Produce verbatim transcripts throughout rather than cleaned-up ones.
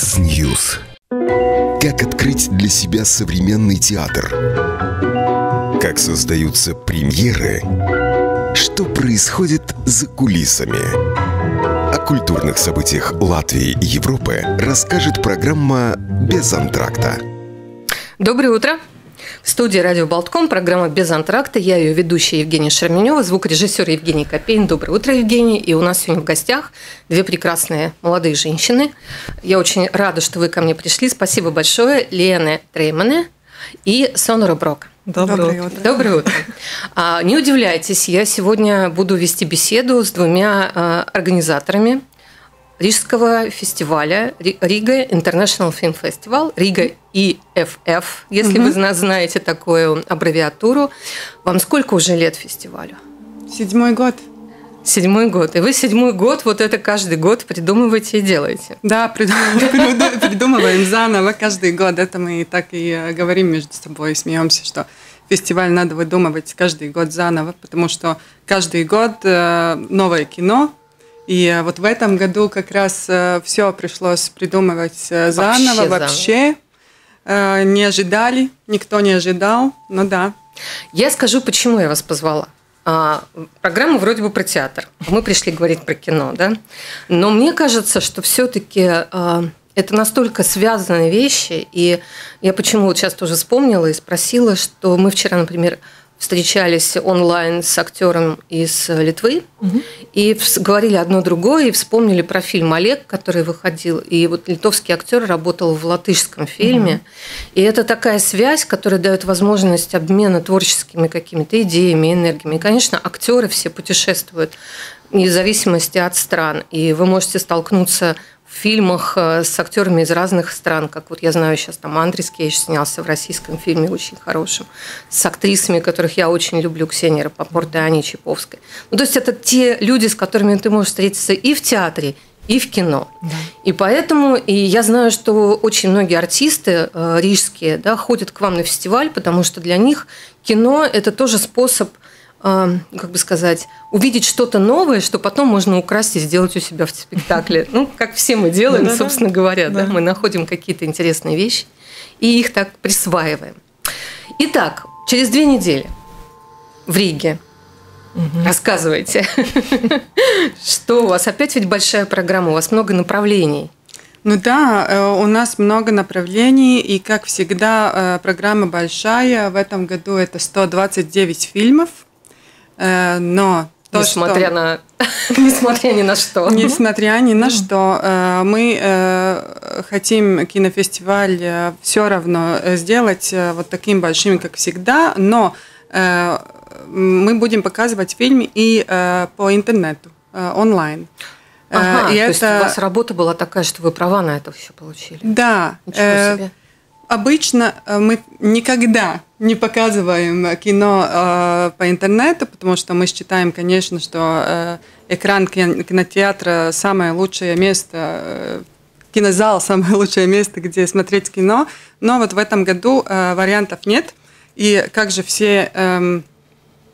Mixnews. Как открыть для себя современный театр? Как создаются премьеры? Что происходит за кулисами? О культурных событиях Латвии и Европы расскажет программа «Без антракта». Доброе утро. В студии «Радио Baltkom» программа «Без антракта». Я ее ведущая Евгения Шерменева, звукорежиссер Евгений Копейн. Доброе утро, Евгений. И у нас сегодня в гостях две прекрасные молодые женщины. Я очень рада, что вы ко мне пришли. Спасибо большое. Лена Треймане и Сонора Брок. Доброе утро. Доброе утро. Не удивляйтесь, я сегодня буду вести беседу с двумя организаторами Рижского фестиваля Рига International Film Festival, Рига И Ф Ф, если угу. вы знаете такую аббревиатуру. Вам сколько уже лет фестивалю? Седьмой год. Седьмой год. И вы седьмой год, вот это каждый год придумываете и делаете. Да, придумываем заново каждый год. Это мы так и говорим между собой, смеемся, что фестиваль надо выдумывать каждый год заново, потому что каждый год новое кино. И вот в этом году как раз все пришлось придумывать заново. Вообще не ожидали, никто не ожидал, но да. Я скажу, почему я вас позвала. А, программа вроде бы про театр. Мы пришли говорить про кино, да? Но мне кажется, что все-таки а, это настолько связанные вещи. И я почему вот сейчас тоже вспомнила и спросила, что мы вчера, например, встречались онлайн с актером из Литвы угу. и говорили одно другое, и вспомнили про фильм «Олег», который выходил. И вот литовский актер работал в латышском фильме. Угу. И это такая связь, которая дает возможность обмена творческими какими-то идеями, энергиями. И, конечно, актеры все путешествуют вне зависимости от стран. И вы можете столкнуться в фильмах с актерами из разных стран, как вот я знаю сейчас, там Андрис Кейш снялся в российском фильме очень хорошем, с актрисами, которых я очень люблю, Ксения Раппорт и Ани Чайповской. Ну, то есть это те люди, с которыми ты можешь встретиться и в театре, и в кино. Да. И поэтому, и я знаю, что очень многие артисты э, рижские, да, ходят к вам на фестиваль, потому что для них кино – это тоже способ, как бы сказать, увидеть что-то новое, что потом можно украсть и сделать у себя в спектакле. Ну, как все мы делаем, да, собственно да, говоря. Да. Да, мы находим какие-то интересные вещи и их так присваиваем. Итак, через две недели в Риге. Угу. Рассказывайте. Что у вас? Опять ведь большая программа, у вас много направлений. Ну да, у нас много направлений, и, как всегда, программа большая. В этом году это сто двадцать девять фильмов. Но то, несмотря, что... на... несмотря ни на что. Несмотря ни на что. Мы хотим кинофестиваль все равно сделать вот таким большим, как всегда, но мы будем показывать фильмы и по интернету, онлайн. Ага, и то это... есть у вас работа была такая, что вы права на это все получили? Да. Ничего себе. Обычно мы никогда не показываем кино э, по интернету, потому что мы считаем, конечно, что э, экран кинотеатра – самое лучшее место, э, кинозал – самое лучшее место, где смотреть кино. Но вот в этом году э, вариантов нет. И как же все э,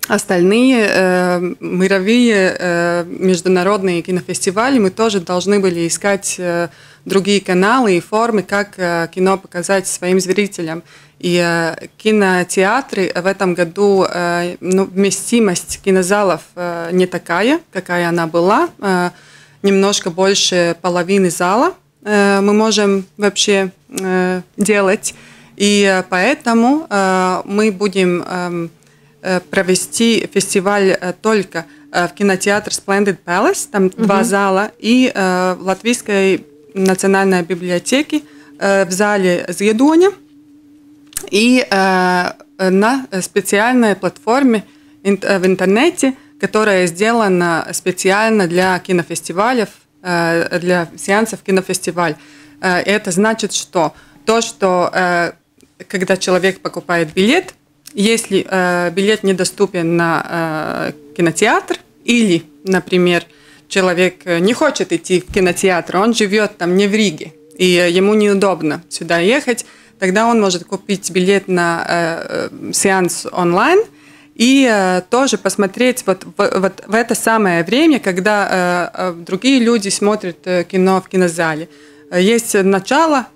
остальные э, мировые э, международные кинофестивали, мы тоже должны были искать э, другие каналы и формы, как э, кино показать своим зрителям. И э, кинотеатры в этом году, э, ну, вместимость кинозалов э, не такая, какая она была. Э, немножко больше половины зала э, мы можем вообще э, делать. И э, поэтому э, мы будем э, провести фестиваль только в кинотеатре Splendid Palace, там угу. два зала, и э, в латвийской национальной библиотеки э, в зале «Зедуни» и э, на специальной платформе ин- в интернете, которая сделана специально для кинофестивалей, э, для сеансов кинофестиваля. Э, это значит, что то, что э, когда человек покупает билет, если э, билет недоступен на э, кинотеатр или, например, человек не хочет идти в кинотеатр, он живет там не в Риге, и ему неудобно сюда ехать, тогда он может купить билет на э, сеанс онлайн и э, тоже посмотреть вот в, вот в это самое время, когда э, другие люди смотрят кино в кинозале. есть начало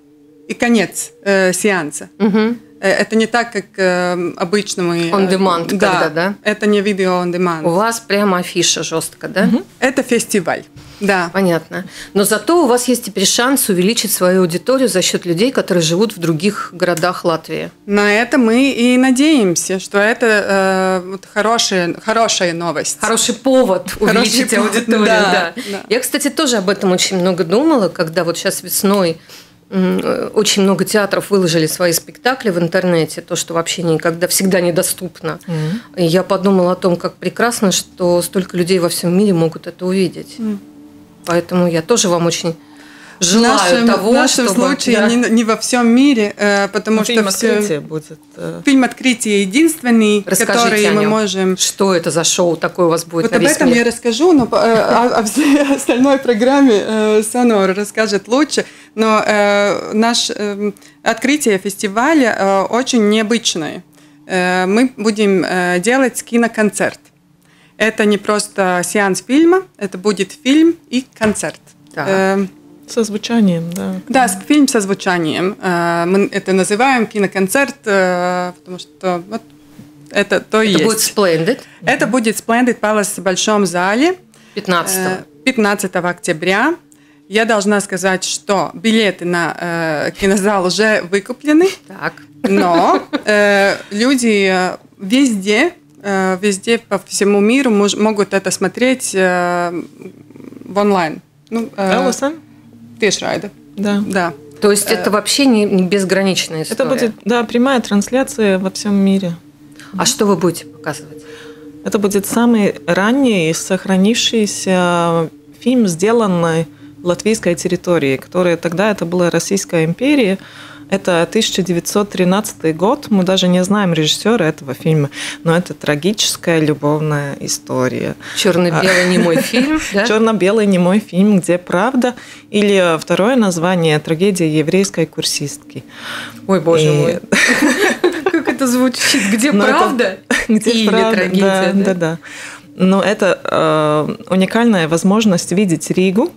и конец э, сеанса. Угу. Это не так, как э, обычно мы... On demand, э, когда, да, да? Это не видео on demand. У вас прямо афиша жестко, да? Угу. Это фестиваль, да. Понятно. Но зато у вас есть теперь шанс увеличить свою аудиторию за счет людей, которые живут в других городах Латвии. На это мы и надеемся, что это э, вот хорошая, хорошая новость. Хороший повод увеличить хороший аудиторию. Да, да. Да. Я, кстати, тоже об этом очень много думала, когда вот сейчас весной... Очень много театров выложили свои спектакли в интернете, то, что вообще никогда, всегда недоступно. Mm-hmm. И я подумала о том, как прекрасно, что столько людей во всем мире могут это увидеть. Mm. Поэтому я тоже вам очень желаю нашим, того, В нашем чтобы... случае да. не, не во всем мире, потому ну, что... Фильм «Открытие» все... будет. Фильм «Открытие» единственный, Расскажите который мы можем... Что это за шоу такое у вас будет вот на весь мир? Вот об этом я расскажу, но о остальной программе Сонора расскажет лучше. Но э, наше э, открытие фестиваля э, очень необычное. Э, мы будем э, делать киноконцерт. Это не просто сеанс фильма, это будет фильм и концерт. Да. Э, со звучанием, да. Да, фильм со звучанием. Э, мы это называем киноконцерт, э, потому что вот, это то и есть. Это будет Splendid. Это будет Splendid Palace в Большом зале. пятнадцатого октября. Я должна сказать, что билеты на э, кинозал уже выкуплены, так. но э, люди везде, э, везде по всему миру мож, могут это смотреть э, в онлайн. Ну, э, Тишрайда. Да. да. То есть э, это вообще не, не безграничная история? Это будет да, прямая трансляция во всем мире. А что вы будете показывать? Это будет самый ранний сохранившийся фильм, сделанный латвийской территории, которая тогда это была Российская империя. Это тысяча девятьсот тринадцатый год. Мы даже не знаем режиссера этого фильма, но это трагическая любовная история. Черно-белый немой фильм. Черно-белый немой фильм, где правда. Или второе название «Трагедия еврейской курсистки». Ой, боже мой. Как это звучит? Где правда? Или трагедия? Да, да. Но это уникальная возможность видеть Ригу.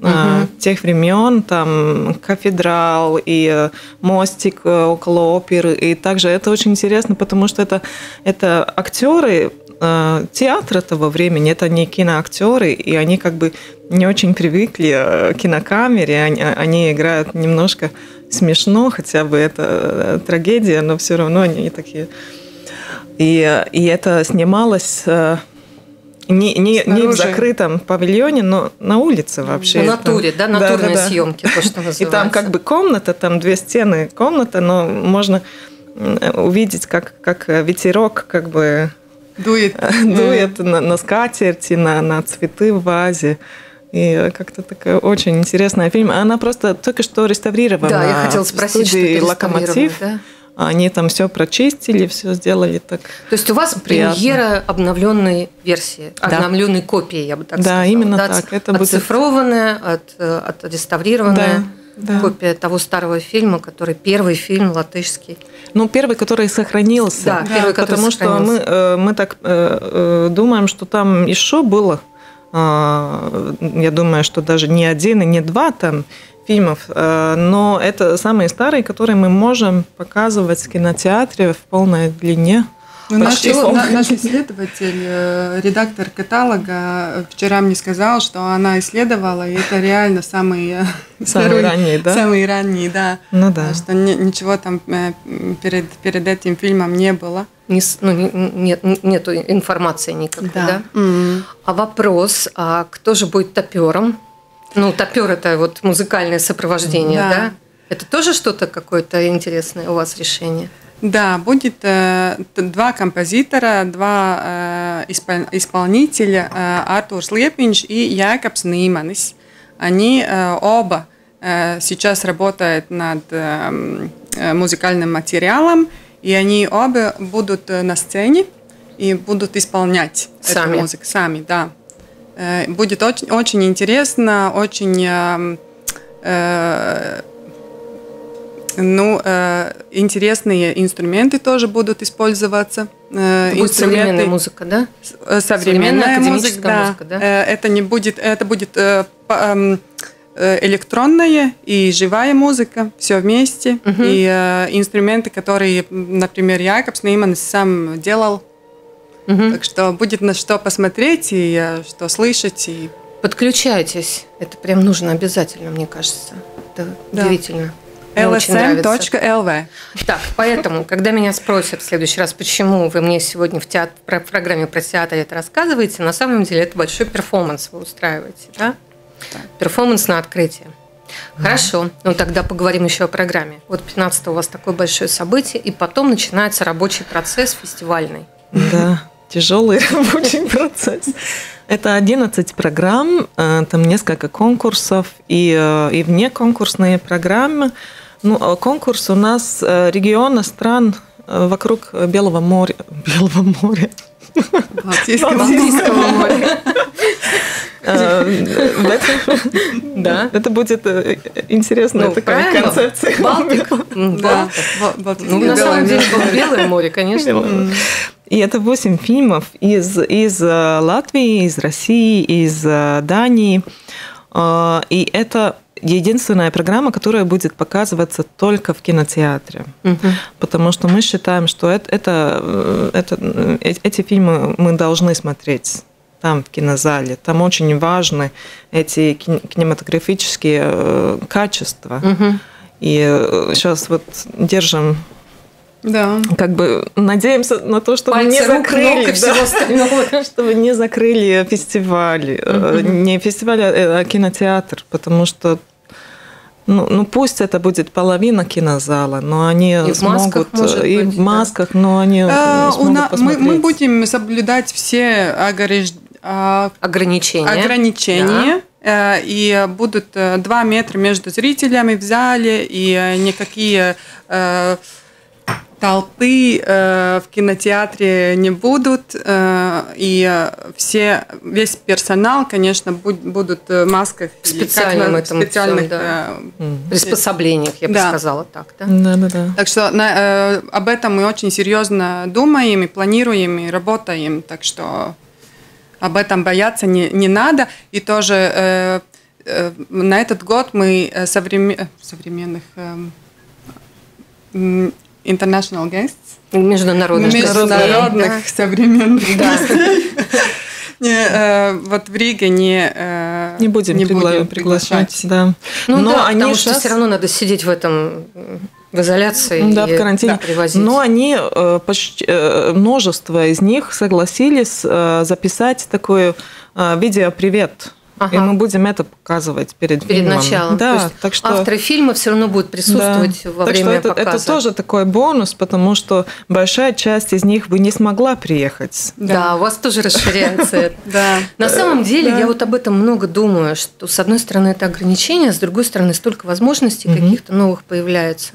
Uh-huh. Тех времен, там кафедрал и мостик около оперы. И также это очень интересно, потому что это, это актеры театра того времени, это не киноактеры, и они как бы не очень привыкли к кинокамере, они, они играют немножко смешно, хотя бы это трагедия, но все равно они такие. И, и это снималось... Не, не, не в закрытом павильоне, но на улице вообще. На натуре, там, да, натурные да, да, съемки, то, что называется. И там как бы комната, там две стены комната, но можно увидеть, как, как ветерок как бы дует, дует на, на скатерти, на, на цветы в вазе. И как-то такая очень интересная фильм. Она просто только что реставрирована. Да, я хотела спросить, что «Локомотив». Да? Они там все прочистили, все сделали так. То есть у вас приятно. Премьера обновленной версии, да. обновленной копии, я бы так да, сказала. Да, именно да, так. Это оцифрованная, будет... от, отреставрированная да, копия да. того старого фильма, который первый фильм латышский. Ну, первый, который сохранился. Да, да. Первый, который Потому сохранился. Что мы, мы так думаем, что там еще было, я думаю, что даже не один и не два там, фильмов, но это самые старые, которые мы можем показывать в кинотеатре в полной длине. Наш, на, наш исследователь, редактор каталога вчера мне сказал, что она исследовала, и это реально самые, самые первые, ранние, да? Самые ранние, да. Ну, да. Что ничего там перед, перед этим фильмом не было. Не, ну, нет, нету информации никакой, да? да? Mm-hmm. А вопрос, а кто же будет топером? Ну, топер – это вот музыкальное сопровождение, да. да? Это тоже что-то какое-то интересное у вас решение? Да, будет э, два композитора, два э, исполнителя, э, Артур Слепинч и Якобс Ниманис. Они э, оба э, сейчас работают над э, музыкальным материалом, и они оба будут на сцене и будут исполнять сами. Эту музыку сами, да. Будет очень, очень интересно, очень э, ну, э, интересные инструменты тоже будут использоваться. Это будет современная музыка, да? Современная, современная музыка, да. музыка, да? Это не будет, это будет э, по, э, электронная и живая музыка, все вместе. Uh-huh. И э, инструменты, которые, например, Якобс Ниманис сам делал. Uh-huh. Так что будет на что посмотреть и э, что слышать. И... Подключайтесь. Это прям нужно обязательно, мне кажется. Это да. удивительно. эл эс эм точка эл ви. Так, поэтому, когда меня спросят в следующий раз, почему вы мне сегодня в, театр, в программе про театр это рассказываете, на самом деле это большой перформанс вы устраиваете, да? Да. Перформанс на открытие. Да. Хорошо, ну тогда поговорим еще о программе. Вот пятнадцатого у вас такое большое событие, и потом начинается рабочий процесс фестивальный. Да, тяжелый рабочий процесс. Это одиннадцать программ, там несколько конкурсов и, и внеконкурсные программы. Ну, конкурс у нас региона стран вокруг Белого моря. Белого моря. Балтийского, Балтийского моря. Да. Это будет интересная такая концепция. Балтик. Да. На самом деле Белое море, конечно. И это восемь фильмов из, из Латвии, из России, из Дании. И это единственная программа, которая будет показываться только в кинотеатре. Uh-huh. Потому что мы считаем, что это, это, это, эти фильмы мы должны смотреть там, в кинозале. Там очень важны эти кинематографические качества. Uh-huh. И сейчас вот держим... Да. Как бы надеемся на то, что вы не закрыли, да, что вы не закрыли фестивали, mm-hmm. не фестиваль, а кинотеатр, потому что ну, ну пусть это будет половина кинозала, но они и смогут в масках, и быть, в масках, да. но они а, смогут на, посмотреть. Мы, мы будем соблюдать все огорож... ограничения. ограничения. Да. И будут два метра между зрителями в зале и никакие толпы э, в кинотеатре не будут, э, и все, весь персонал, конечно, будь, будут в масках. В специальном этом специальных всем, да. э, приспособлениях, я бы да. сказала так. Да? Да, да, да. Так что на, э, об этом мы очень серьезно думаем, и планируем, и работаем, так что об этом бояться не, не надо. И тоже э, э, на этот год мы современ... современных... Э, International guests. Международных. Международных, да. современных. Да. не, э, вот в Риге не, э, не будем, не пригла- будем приглашать. Да. Ну, но да, они потому сейчас... что все равно надо сидеть в этом, в изоляции. Да, и, в карантине. Да, привозить. Но они, почти, множество из них согласились записать такой видео-привет. Ага. И мы будем это показывать перед, перед фильмом. Началом. Да, то есть так что... Авторы фильма все равно будут присутствовать да. во так время что это, показа. Это тоже такой бонус, потому что большая часть из них бы не смогла приехать. Да, да у вас тоже расширяется. На самом деле я вот об этом много думаю, что с одной стороны это ограничение, с другой стороны столько возможностей каких-то новых появляется,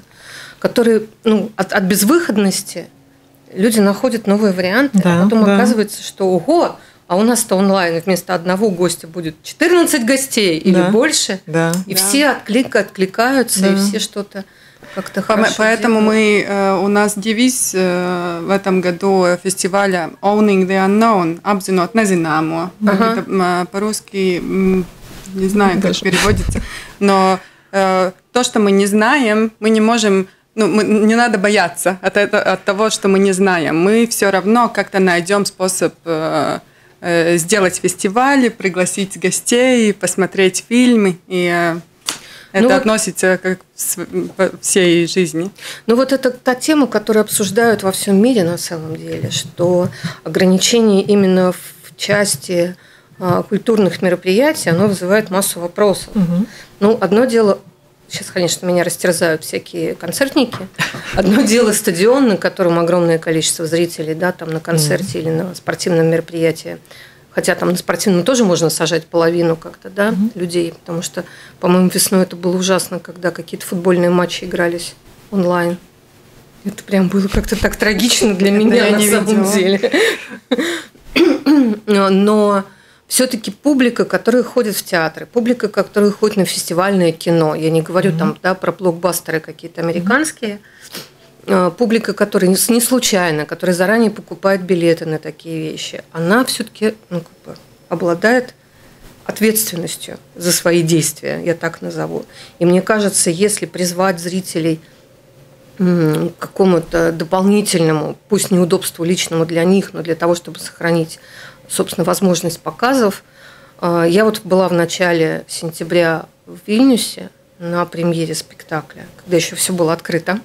которые от безвыходности люди находят новые варианты, а потом оказывается, что ого, а у нас-то онлайн вместо одного гостя будет четырнадцать гостей или да, больше. Да, и да. все отклик, откликаются, да. и все что-то как-то хорошо. Поэтому мы, у нас девиз в этом году фестиваля Owning the Unknown, обзинот на Зинамо. По-русски не знаю, как переводится. Но то, что мы не знаем, мы не можем... Ну, мы, не надо бояться от, этого, от того, что мы не знаем. Мы все равно как-то найдем способ... сделать фестивали, пригласить гостей, посмотреть фильмы. И это ну относится вот, к всей жизни. Ну вот это та тема, которую обсуждают во всем мире на самом деле, что ограничение именно в части а, культурных мероприятий, оно вызывает массу вопросов. Угу. Ну одно дело... Сейчас, конечно, меня растерзают всякие концертники. Одно дело стадион, на котором огромное количество зрителей, да, там на концерте mm-hmm. или на спортивном мероприятии. Хотя там на спортивном тоже можно сажать половину как-то, да, mm-hmm. людей. Потому что, по-моему, весной это было ужасно, когда какие-то футбольные матчи игрались онлайн. Это прям было как-то так трагично для меня на самом деле. Но... Все-таки публика, которая ходит в театры, публика, которая ходит на фестивальное кино, я не говорю mm-hmm. там да, про блокбастеры какие-то американские, mm-hmm. публика, которая не случайно, которая заранее покупает билеты на такие вещи, она все-таки ну, как бы, обладает ответственностью за свои действия, я так назову. И мне кажется, если призвать зрителей к какому-то дополнительному, пусть неудобству личному для них, но для того, чтобы сохранить, собственно, возможность показов. Я вот была в начале сентября в Вильнюсе на премьере спектакля, когда еще все было открыто.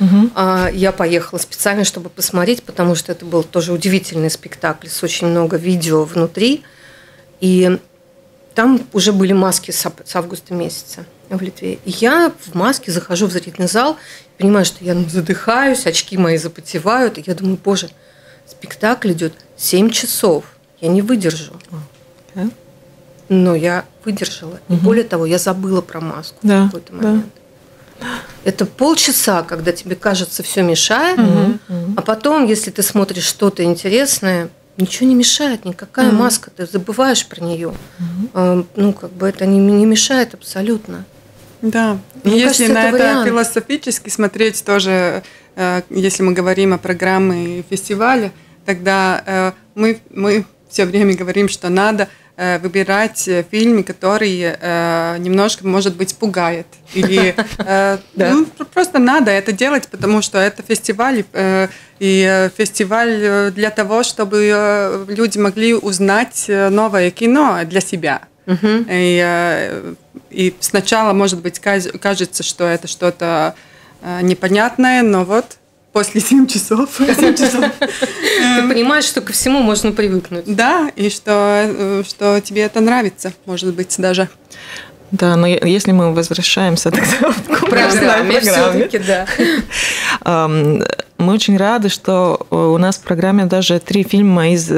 Угу. Я поехала специально, чтобы посмотреть, потому что это был тоже удивительный спектакль с очень много видео внутри. И там уже были маски с августа месяца в Литве. И я в маске захожу в зрительный зал, понимаю, что я задыхаюсь, очки мои запотевают. И я думаю, боже, спектакль идет семь часов, я не выдержу. Okay. Но я выдержала. Uh-huh. И более того, я забыла про маску да, в какой-то момент. Да. Это полчаса, когда тебе кажется, все мешает, uh-huh, uh-huh. а потом, если ты смотришь что-то интересное, ничего не мешает, никакая uh-huh. маска, ты забываешь про нее. Uh-huh. Ну, как бы это не, не мешает абсолютно. Да, мне если кажется, на это, это философически смотреть тоже, если мы говорим о программе фестиваля, тогда мы, мы все время говорим, что надо выбирать фильмы, которые немножко, может быть, пугают. Или ну, просто надо это делать, потому что это фестиваль, и фестиваль для того, чтобы люди могли узнать новое кино для себя. Uh-huh. И, и сначала, может быть, кажется, что это что-то непонятное, но вот после семи часов... Ты понимаешь, что ко всему можно привыкнуть. Да, и что, что тебе это нравится, может быть, даже. Да, но если мы возвращаемся тогда к программе, все-таки, да. Мы очень рады, что у нас в программе даже три фильма из...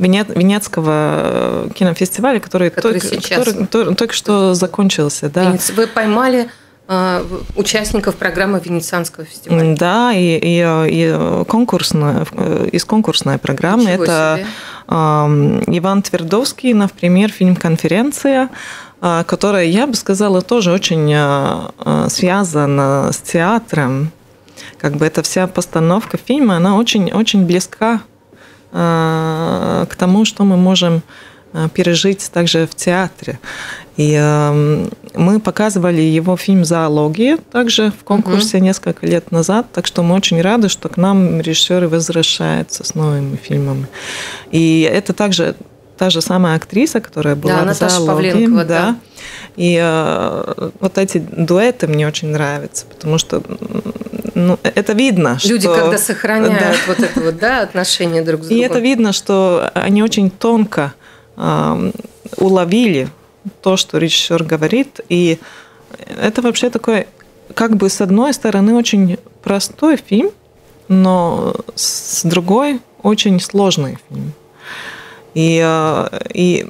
Венецкого кинофестиваля, который, который, только, который только, только что закончился. Да. Вы поймали э, участников программы Венецианского фестиваля. Да, и, и, и конкурсная, из конкурсной программы. Ничего это э, Иван Твердовский, например, фильм «Конференция», э, которая, я бы сказала, тоже очень э, связана с театром. Как бы эта вся постановка фильма, она очень-очень близка к тому, что мы можем пережить также в театре. И э, мы показывали его фильм «Зоология» также в конкурсе uh-huh. несколько лет назад, так что мы очень рады, что к нам режиссеры возвращаются с новыми фильмами. И это также та же самая актриса, которая была да, в «Зоологии». Наташа Павленкова, да. да. И э, вот эти дуэты мне очень нравятся, потому что... Ну, это видно, Люди, что... Люди, когда сохраняют да. вот это вот, да, отношение друг с другом. И это видно, что они очень тонко э, уловили то, что режиссер говорит. И это вообще такой, как бы с одной стороны, очень простой фильм, но с другой очень сложный фильм. И, э, и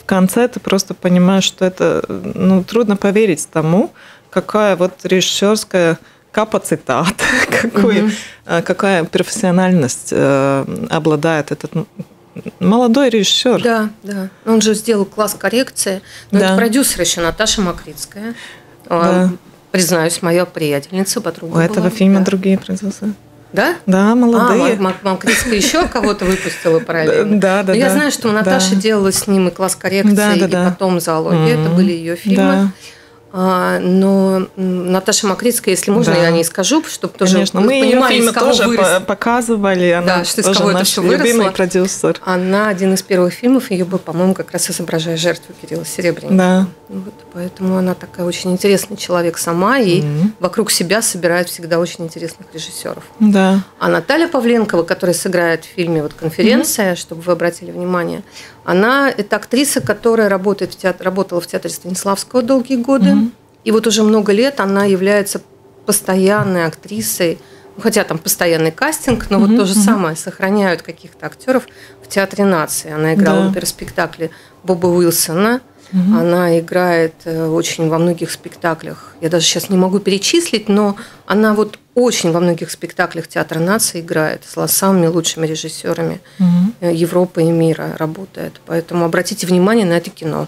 в конце ты просто понимаешь, что это... Ну, трудно поверить тому, какая вот режиссерская... капацитат, какой, mm-hmm. какая профессиональность э, обладает этот молодой режиссер. Да, да. Он же сделал класс коррекции. Но да. это продюсер еще Наташа Мокрицкая. Да. Признаюсь, моя приятельница, подруга У была. Этого фильма да. другие продюсеры. Да? Да, молодые. А, Мокрицкая еще кого-то выпустила параллельно. Да, да, да. Я знаю, что Наташа делала с ним и класс коррекции, и потом «Зоология». Это были ее фильмы. Но Наташа Мокрицкая, если можно, да. я о ней скажу, чтобы тоже Конечно, мы понимали, ее фильмы тоже вырос... показывали, она да, что тоже кого наш это все любимый выросла. Продюсер. Она один из первых фильмов, ее был, по-моему, как раз изображая жертву Кирилла Серебряника. Да. Вот, поэтому она такая очень интересный человек сама, и mm-hmm. вокруг себя собирает всегда очень интересных режиссеров. Да. А Наталья Павленкова, которая сыграет в фильме вот «Конференция», mm-hmm. чтобы вы обратили внимание, она – это актриса, которая работает в театр, работала в театре Станиславского долгие годы. Mm-hmm. И вот уже много лет она является постоянной актрисой, хотя там постоянный кастинг, но mm-hmm. вот то же mm-hmm. самое, сохраняют каких-то актеров в Театре нации. Она играла yeah. в опероспектакле Боба Уилсона, mm-hmm. она играет очень во многих спектаклях, я даже сейчас не могу перечислить, но она вот очень во многих спектаклях Театра нации играет, с самыми лучшими режиссерами mm-hmm. Европы и мира работает. Поэтому обратите внимание на это кино.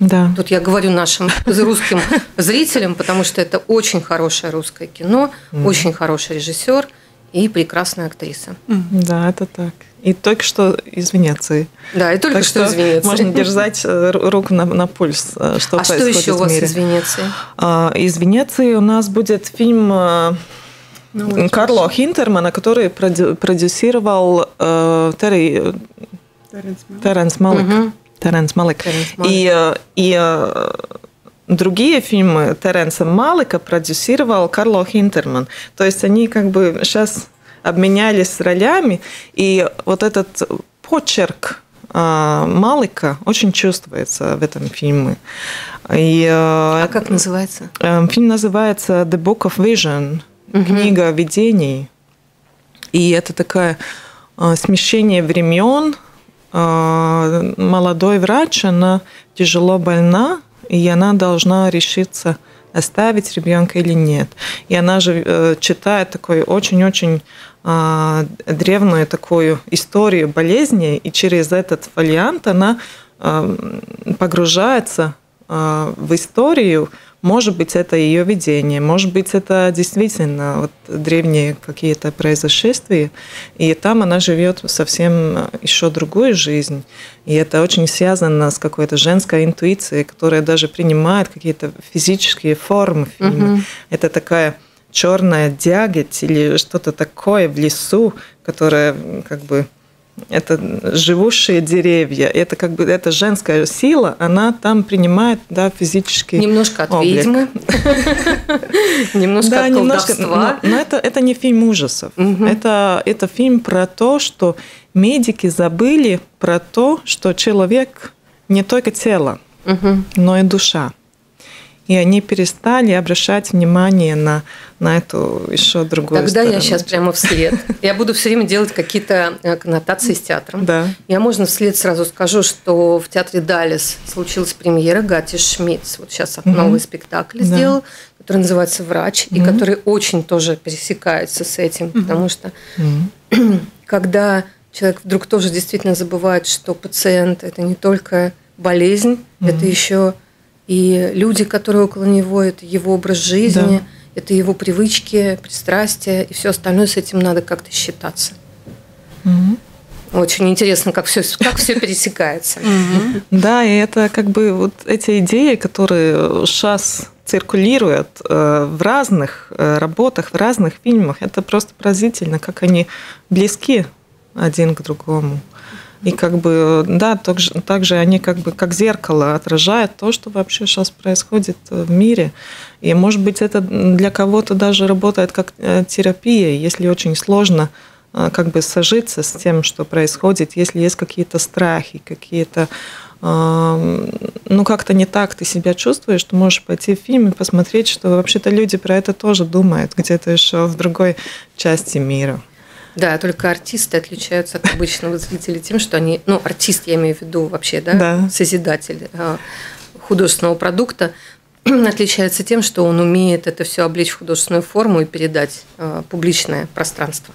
Да. Тут я говорю нашим русским зрителям, потому что это очень хорошее русское кино, mm. очень хороший режиссер, и прекрасная актриса. Да, это так. И только что из Венеции. Да, и только так что, что из Венеции. Можно держать руку на, на пульс, что а происходит в мире. А что еще у вас из Венеции? Из Венеции у нас будет фильм... Ну, Карло Хинтермена, который продю продюсировал э, Терри... Терренс Малик. Угу. Терренс Малик. И, и другие фильмы Терренса Малика продюсировал Карло Хинтермен. То есть они как бы сейчас обменялись ролями, и вот этот почерк э, Малика очень чувствуется в этом фильме. И, э, а как называется? Э, фильм называется The Book of Vision. Книга видений. И это такое э, смещение времен. Э, молодой врач, она тяжело больна, и она должна решиться, оставить ребенка или нет. И она же э, читает такую очень-очень э, древнюю такую историю болезни, и через этот фолиант она э, погружается э, в историю. Может быть, это ее видение, может быть, это действительно вот древние какие-то происшествия, и там она живет совсем еще другую жизнь. И это очень связано с какой-то женской интуицией, которая даже принимает какие-то физические формы фильма. Mm-hmm. Это такая черная дяготь или что-то такое в лесу, которое как бы... Это живущие деревья. Это как бы эта женская сила, она там принимает, да, физический облик. Немножко от ведьмы. Немножко от колдовства. Но это не фильм ужасов. Это фильм про то, что медики забыли про то, что человек не только тело, но и душа. И они перестали обращать внимание на, на эту еще другую Тогда сторону. Я сейчас прямо вслед. Я буду все время делать какие-то коннотации с театром. Да. Я, можно вслед сразу скажу, что в театре Далес случилась премьера Гати Шмидц. Вот сейчас mm-hmm. новый спектакль сделал, да. который называется «Врач», mm-hmm. и который очень тоже пересекается с этим. Mm-hmm. Потому что mm-hmm. когда человек вдруг тоже действительно забывает, что пациент – это не только болезнь, mm-hmm. это еще... И люди, которые около него, это его образ жизни, да. это его привычки, пристрастия, и все остальное, с этим надо как-то считаться. Mm-hmm. Очень интересно, как все, как все пересекается. Mm-hmm. Да, и это как бы вот эти идеи, которые сейчас циркулируют в разных работах, в разных фильмах, это просто поразительно, как они близки один к другому. И как бы, да, также, также они как бы как зеркало отражают то, что вообще сейчас происходит в мире. И, может быть, это для кого-то даже работает как терапия, если очень сложно как бы сожиться с тем, что происходит, если есть какие-то страхи, какие-то, ну, как-то не так ты себя чувствуешь, ты можешь пойти в фильм и посмотреть, что вообще-то люди про это тоже думают, где-то еще в другой части мира. Да, только артисты отличаются от обычного зрителя тем, что они... Ну, артист, я имею в виду вообще, да, да. созидатель художественного продукта, отличается тем, что он умеет это все облечь в художественную форму и передать публичное пространство.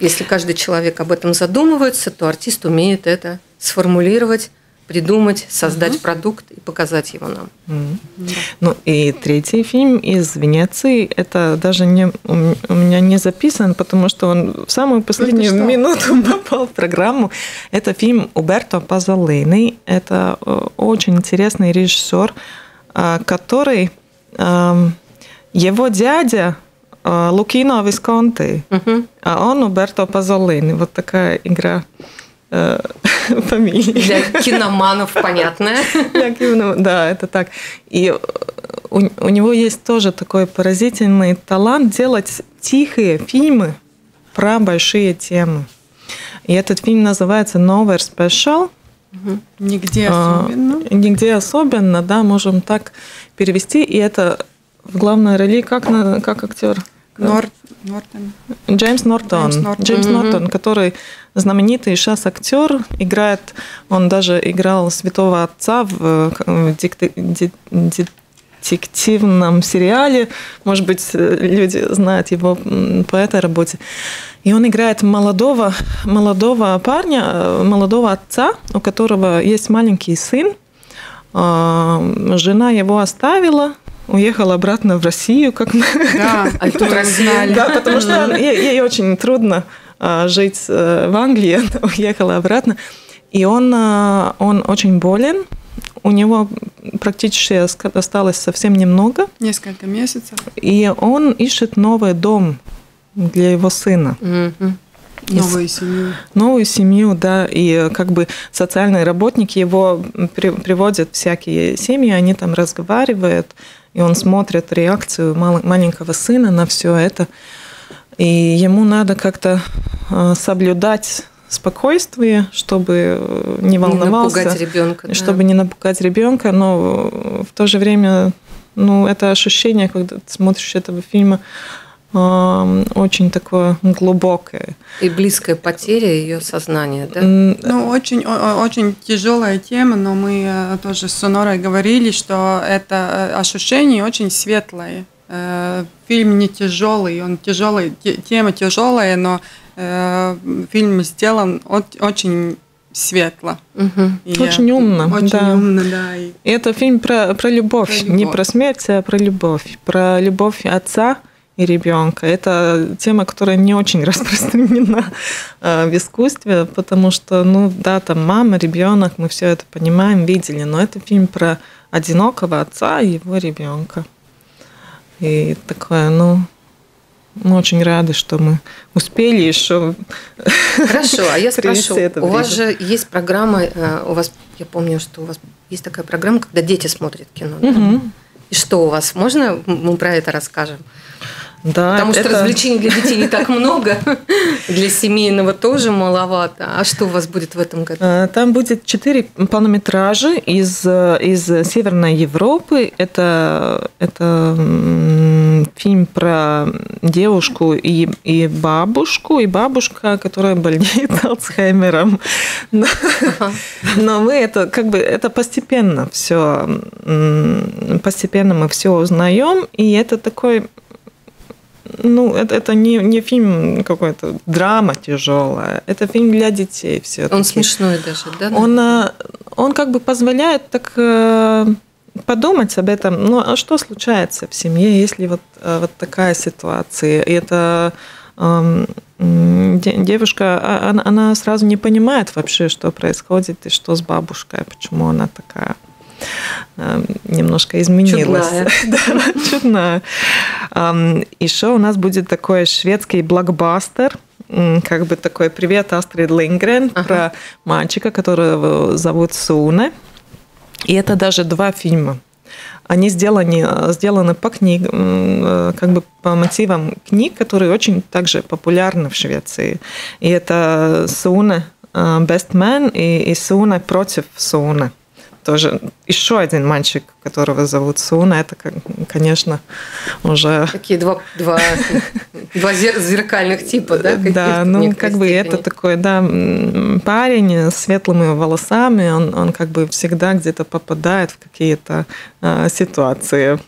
Если каждый человек об этом задумывается, то артист умеет это сформулировать, придумать, создать mm-hmm. продукт и показать его нам. Mm-hmm. да. Ну и третий фильм из Венеции, это даже не, у меня не записан, потому что он в самую последнюю ну, минуту попал в программу. Это фильм Уберто Пазолини. Это очень интересный режиссер, который... Его дядя Лукино Висконте, mm-hmm. а он Уберто Пазолини. Вот такая игра... фамилии. Для киноманов, понятно. Да, это так. И у, у него есть тоже такой поразительный талант делать тихие фильмы про большие темы. И этот фильм называется Nowhere Special. Угу. Нигде особенно. А, нигде особенно, да, можем так перевести. И это в главной роли как, на, как актер? Нор... Нортон. Джеймс Нортон. Джеймс Нортон, Джеймс Нортон mm-hmm. который знаменитый сейчас актер, играет, он даже играл святого отца в детективном сериале, может быть, люди знают его по этой работе. И он играет молодого, молодого парня, молодого отца, у которого есть маленький сын, жена его оставила, уехал обратно в Россию, как мы. Да, а тут Россия. Да, потому что ей очень трудно жить в Англии, она уехала обратно. И он, он очень болен, у него практически осталось совсем немного. Несколько месяцев. И он ищет новый дом для его сына. Mm-hmm. Новую семью. Новую семью, да. И как бы социальный работник его при, приводит всякие семьи, они там разговаривают, и он смотрит реакцию мал, маленького сына на все это. И ему надо как-то соблюдать спокойствие, чтобы не волновался. Не напугать ребенка. Чтобы да. не напугать ребенка, но в то же время ну, это ощущение, когда ты смотришь этого фильма, очень такое глубокое. И близкая потеря ее сознания, да? Ну, очень, очень тяжелая тема, но мы тоже с Сонорой говорили, что это ощущение очень светлое. Фильм не тяжелый, он тяжелый, тема тяжелая, но фильм сделан очень светло. Угу. Очень умно. Очень да. умно, да. И это фильм про, про, любовь. про любовь. Не про смерть, а про любовь. Про любовь отца и ребенка. Это тема, которая не очень распространена в искусстве, потому что, ну да, там мама, ребенок, мы все это понимаем, видели, но это фильм про одинокого отца и его ребенка. И такое, ну, мы очень рады, что мы успели еще. Хорошо, а я спрошу, у вас же есть программа, у вас, я помню, что у вас есть такая программа, когда дети смотрят кино. Угу. И что у вас? Можно мы про это расскажем? Да, Потому это... что развлечений для детей не так много, для семейного тоже маловато. А что у вас будет в этом году? Там будет четыре полнометража из, из Северной Европы. Это, это фильм про девушку и, и бабушку, и бабушка, которая болеет Альцгеймером. Но, ага. но мы это как бы это постепенно все, постепенно мы все узнаем, и это такой. Ну, это, это не, не фильм какой-то, драма тяжелая. Это фильм для детей все-таки. Он смешной даже, да? Он, он как бы позволяет так подумать об этом. Ну, а что случается в семье, если вот, вот такая ситуация? И это девушка, она, она сразу не понимает вообще, что происходит и что с бабушкой, почему она такая... немножко изменилась. Чудная. Да, чудная. Еще у нас будет такой шведский блокбастер, как бы такой «Привет, Астрид Линдгрен», ага. про мальчика, которого зовут Суне. И это даже два фильма. Они сделаны, сделаны по книгам, как бы по мотивам книг, которые очень также популярны в Швеции. И это «Суне Бестмен» и, и «Суне против Суне». Тоже еще один мальчик, которого зовут Суна, это, конечно, уже... Такие два, два, два зеркальных типа, да? Да, ну, как бы это такой, да, парень с светлыми волосами, он, он как бы всегда где-то попадает в какие-то э, ситуации.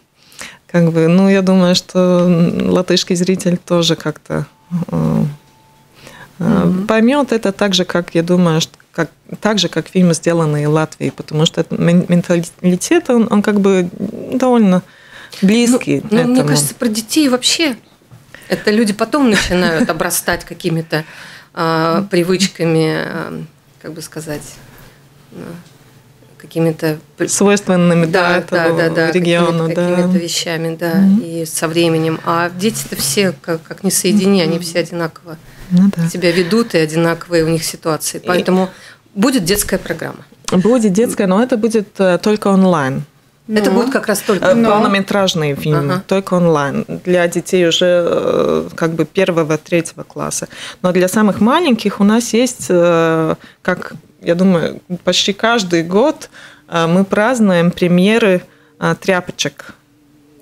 Как бы, ну, я думаю, что латышский зритель тоже как-то э, mm-hmm. поймет это так же, как, я думаю, что Как, так же, как фильмы, сделанные в Латвии, потому что менталитет, он, он как бы довольно близкий. Ну, ну, мне кажется, про детей вообще. Это люди потом начинают обрастать какими-то э, привычками, э, как бы сказать, э, какими-то... Свойственными да, да, да, да, региону. Какими-то, да. какими-то вещами, да, mm-hmm. и со временем. А дети-то все, как, как ни соедини, mm-hmm. они все одинаково. Ну, да. Себя ведут и одинаковые у них ситуации. Поэтому и... будет детская программа. Будет детская, но это будет только онлайн. Но... Это будет как раз только но... полнометражные фильмы, ага. только онлайн. Для детей уже как бы первого, третьего класса. Но для самых маленьких у нас есть, как я думаю, почти каждый год мы празднуем премьеры тряпочек.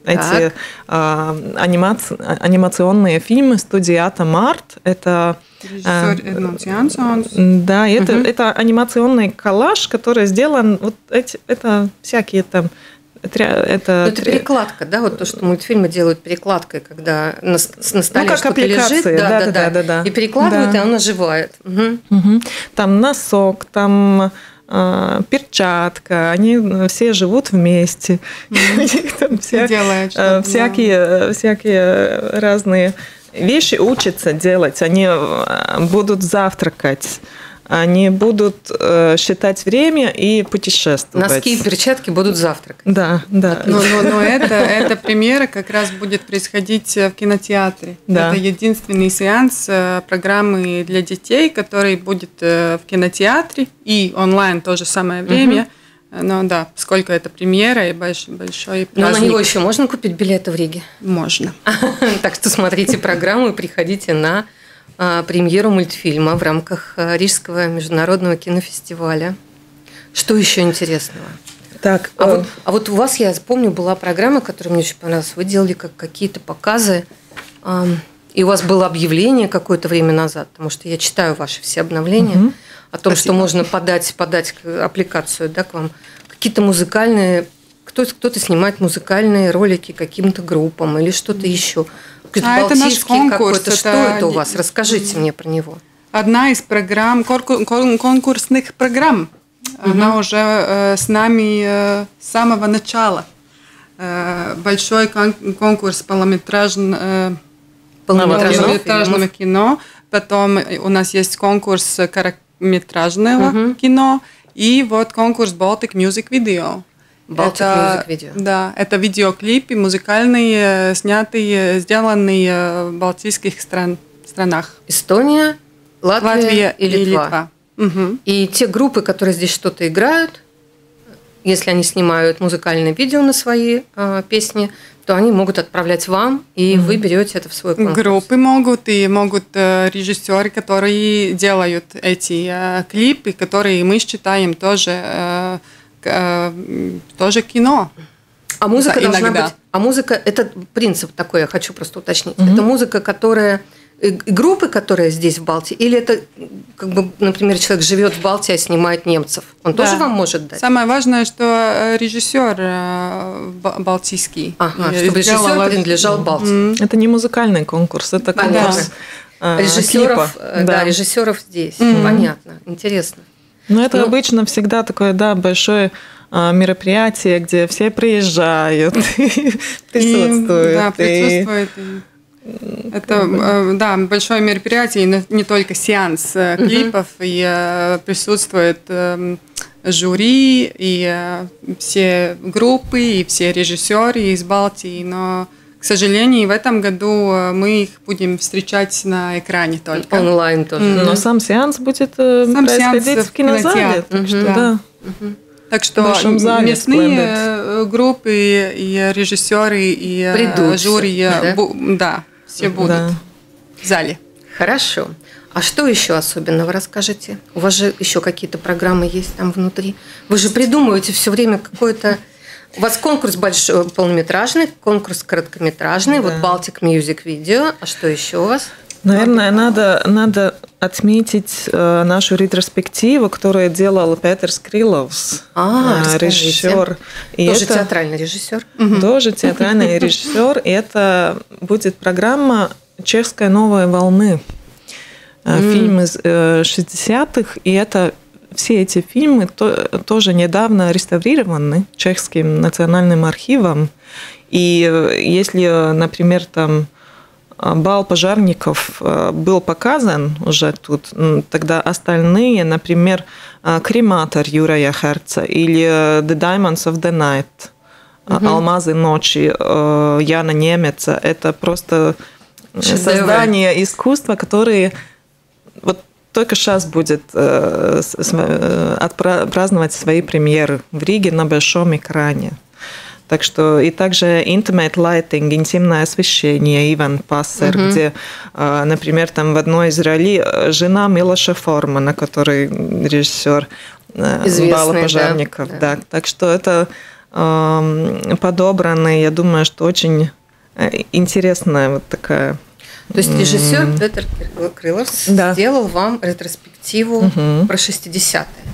Эти а, анимаци... анимационные фильмы студии «Атамарт». Это, э, да, это, угу. это анимационный коллаж, который сделан... Вот эти, это всякие там... Это, это перекладка, да? Вот то, что мультфильмы делают перекладкой, когда на, на столе ну, что-то лежит. Да, да, да, да, да, да. И перекладывают, да. и она живает. Угу. Угу. Там носок, там... перчатка, они все живут вместе. Mm-hmm. вся, делают, всякие, всякие разные вещи учатся делать. Они будут завтракать, они будут считать время и путешествовать. Носки и перчатки будут завтракать. Да, да. Но, но, но это, это премьера как раз будет происходить в кинотеатре. Да. Это единственный сеанс программы для детей, который будет в кинотеатре и онлайн в то же самое время. Угу. Но да, поскольку это премьера и большой, большой праздник. Но на него еще можно купить билеты в Риге? Можно. Так что смотрите программу и приходите на премьеру мультфильма в рамках Рижского международного кинофестиваля. Что еще интересного? Так, а, э... вот, а вот у вас, я помню, была программа, которая мне очень понравилась. Вы делали как какие-то показы, э, и у вас было объявление какое-то время назад, потому что я читаю ваши все обновления угу. о том, Спасибо. Что можно подать, подать аппликацию, да, к вам. Какие-то музыкальные... Кто-то, кто-то снимает музыкальные ролики каким-то группам или что-то еще. А это наш конкурс. Это... Что это у вас? Расскажите мне про него. Одна из программ, конкурсных программ. Угу. Она уже э, с нами э, с самого начала. Э, большой конкурс полнометражного э, полнометражного кино. Потом у нас есть конкурс короткометражного угу. кино. И вот конкурс Baltic Music Video. Это, да, это видеоклипы музыкальные, снятые, сделанные в балтийских стран, странах. Эстония, Латвия, Латвия и Литва. И, Литва. Угу. И те группы, которые здесь что-то играют, если они снимают музыкальное видео на свои э, песни, то они могут отправлять вам, и угу. вы берете это в свой конкурс. Группы могут, и могут э, режиссеры, которые делают эти э, клипы, которые мы считаем тоже... Э, тоже кино. А музыка да, должна иногда. Быть... А музыка, это принцип такой, я хочу просто уточнить. Mm-hmm. Это музыка, которая... Группы, которые здесь в Балтии, или это, как бы, например, человек живет в Балтии, а снимает немцев? Он да. тоже вам может дать? Самое важное, что режиссер балтийский. Ага, чтобы режиссер принадлежал Балтии. Mm-hmm. Это не музыкальный конкурс, это конкурс да. режиссеров, да, да. режиссеров здесь. Mm-hmm. Понятно, интересно. Но это ну, обычно всегда такое, да, большое а, мероприятие, где все приезжают и присутствуют. Да, присутствуют. Это, да, большое мероприятие, не только сеанс клипов, и присутствует жюри, и все группы, и все режиссеры из Балтии, но... К сожалению, в этом году мы их будем встречать на экране только. Онлайн тоже. Mm-hmm. Но сам сеанс будет сам происходить сеанс в кинозале. Так, mm-hmm. что, да. Да. Mm-hmm. так что местные Splendid. Группы и режиссеры, и Придут жюри, все, бу- да? да, все будут да. в зале. Хорошо. А что еще особенного расскажите? У вас же еще какие-то программы есть там внутри? Вы же придумываете все время какое-то... У вас конкурс большой, полнометражный, конкурс короткометражный, да. вот Baltic Music Video. А что еще у вас? Наверное, надо, надо отметить э, нашу ретроспективу, которую делал Петерис Крыловс, а, э, режиссер. И тоже это... театральный режиссер. Угу. Тоже театральный режиссер. И это будет программа «Чешская новая волны». Mm. Фильм из э, шестидесятых, и это... Все эти фильмы то, тоже недавно реставрированы Чешским национальным архивом. И если, например, там «Бал пожарников» был показан уже тут, тогда остальные, например, «Крематор» Юрая Херца или «The Diamonds of the Night», угу. «Алмазы ночи» Яна Немеца, это просто Шедевр. Создание искусства, которые... Вот, только сейчас будет э, э, отпраздновать свои премьеры в Риге на большом экране. Так что и также intimate lighting, интимное освещение, Иван Пассер, угу. где, э, например, там в одной из ролей жена Милоша Формана, который режиссер э, «Бала пожарников». Да, да. Да. Так что это э, подобрано, я думаю, что очень интересная вот такая... То есть режиссер mm-hmm. Петер Крыловс да. сделал вам ретроспективу mm-hmm. про шестидесятые.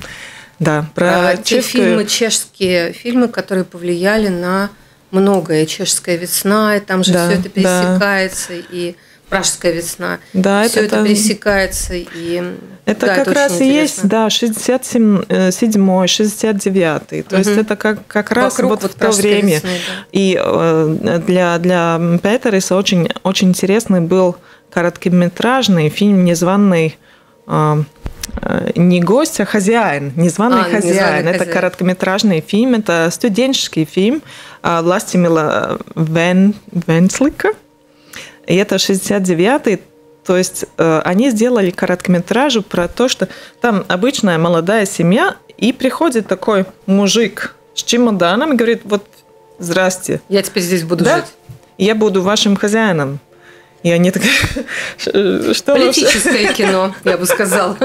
Да, про а, те фильмы, чешские фильмы, которые повлияли на многое. «Чешская весна», и там же да, все это пересекается. Да. И Пражская весна. Да, все это, это пересекается. И... Это да, как это раз и есть, да, шестьдесят седьмой, шестьдесят девятый. То угу. есть это как, как раз вот, вот в то время. Весны, да. И э, для, для Петериса очень, очень интересный был короткометражный фильм «Незваный». Э, Не гость, а хозяин, незваный а, хозяин. Незваный это хозяин. Короткометражный фильм, это студенческий фильм Властимила Вен, Венслика. И это шестьдесят девятый. То есть они сделали короткометражу про то, что там обычная молодая семья, и приходит такой мужик с чемоданом и говорит, вот, здрасте. Я теперь здесь буду да? жить. Я буду вашим хозяином. И они так... Что политическое кино, я бы сказала.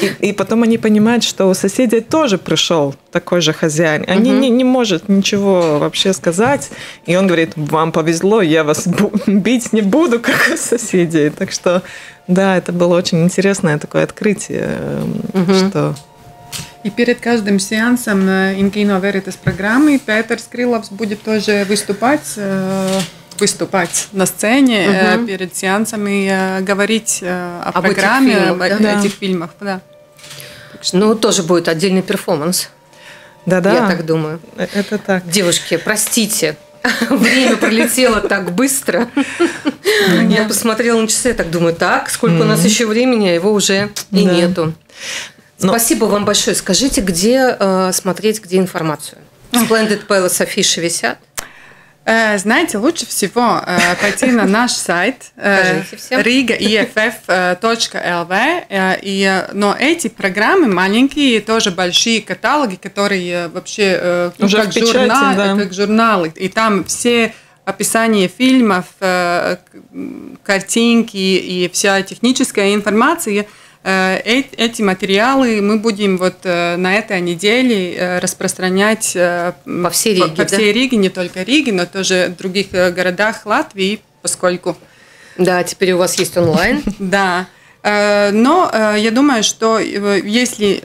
И, и потом они понимают, что у соседей тоже пришел такой же хозяин. Они угу. не, не может ничего вообще сказать. И он говорит, вам повезло, я вас бить не буду, как у соседей. Так что, да, это было очень интересное такое открытие, угу. что... И перед каждым сеансом In Kino Veritas программы Петерс Крыловс будет тоже выступать... выступать на сцене угу. перед сеансами, говорить о об программе, этих фильмах, об да? этих да. фильмах. Да. Ну, тоже будет отдельный перформанс. Да-да. Я так думаю. Это так. Девушки, простите, время пролетело так быстро. Я посмотрела на часы, я так думаю, так, сколько у нас еще времени, а его уже и нету. Спасибо вам большое. Скажите, где смотреть, где информацию? Splendid Palace афиши висят. Знаете, лучше всего пойти на наш сайт riga точка e f f точка l v, но эти программы маленькие, тоже большие каталоги, которые вообще уже как, печати, журнал, да. как журналы, и там все описания фильмов, картинки и вся техническая информация. Эти материалы мы будем вот на этой неделе распространять по всей Риге, по, по всей да? Риге, не только Риге, но тоже в других городах Латвии, поскольку... Да, теперь у вас есть онлайн. Да, но я думаю, что если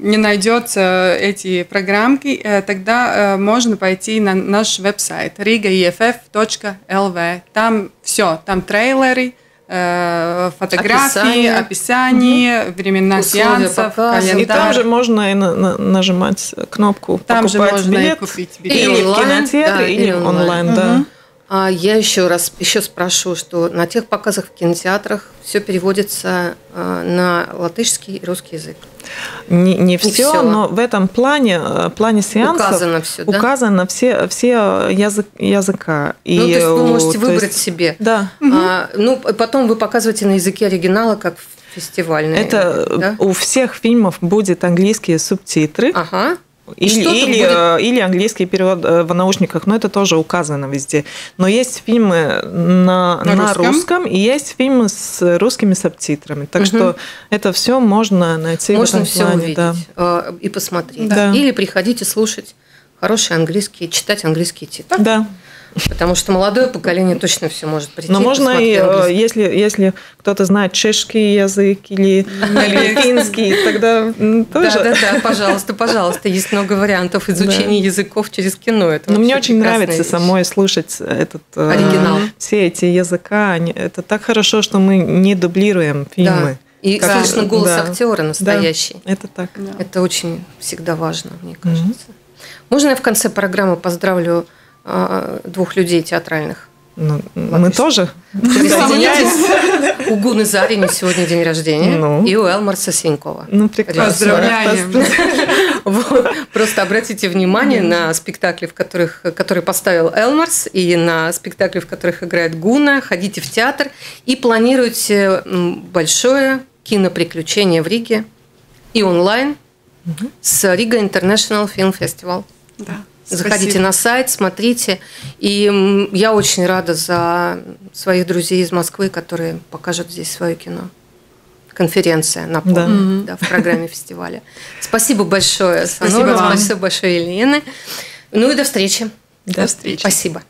не найдется эти программки, тогда можно пойти на наш веб-сайт riga точка e f f точка l v. Там все, там трейлеры, фотографии, описание, описание угу. времена сеансов, календарь. И там же можно и на, на, нажимать кнопку там «Покупать билет», купить билет. Или, или в кинотеатре, да, или, или онлайн. Угу. Да. А я еще раз еще спрошу, что на тех показах в кинотеатрах все переводится на латышский и русский язык? Не, не, не все, все, но в этом плане, плане сеансов указано все, да? указано все, все язык, языка. И, ну, то есть вы можете выбрать есть... себе. Да. А, ну, потом вы показываете на языке оригинала, как фестивальный. Это да? у всех фильмов будут английские субтитры. Ага. Или, или, будет... или английский перевод в наушниках, но это тоже указано везде. Но есть фильмы на, на, на русском. русском, и есть фильмы с русскими субтитрами. Так угу. что это все можно найти можно в этом плане. Можно все увидеть да. и посмотреть. Да. Или приходите слушать хорошие английские, читать английские титры. Да. Потому что молодое поколение точно все может прийти. Но можно и, английский. если, если кто-то знает чешский язык или финский, тогда тоже. Да-да-да, пожалуйста, пожалуйста. Есть много вариантов изучения языков через кино. Но мне очень нравится самой слушать этот оригинал. Все эти языка. Это так хорошо, что мы не дублируем фильмы. И слышно голос актера настоящий. Это так. Это очень всегда важно, мне кажется. Можно я в конце программы поздравлю двух людей театральных? Ну, мы тоже. У Гуны Зарини сегодня день рождения. Ну. И у Элмарса Сенькова. Ну, поздравляем. Просто обратите внимание на спектакли, в которых, которые поставил Элмарс, и на спектакли, в которых играет Гуна. Ходите в театр и планируйте большое киноприключение в Риге и онлайн угу. с Рига International Film Festival. Да. Заходите Спасибо. на сайт, смотрите. И я очень рада за своих друзей из Москвы, которые покажут здесь свое кино. Конференция, напомню, да. Да, в программе фестиваля. Спасибо большое, Сонора. Спасибо большое, Елена. Ну и до встречи. До встречи. Спасибо.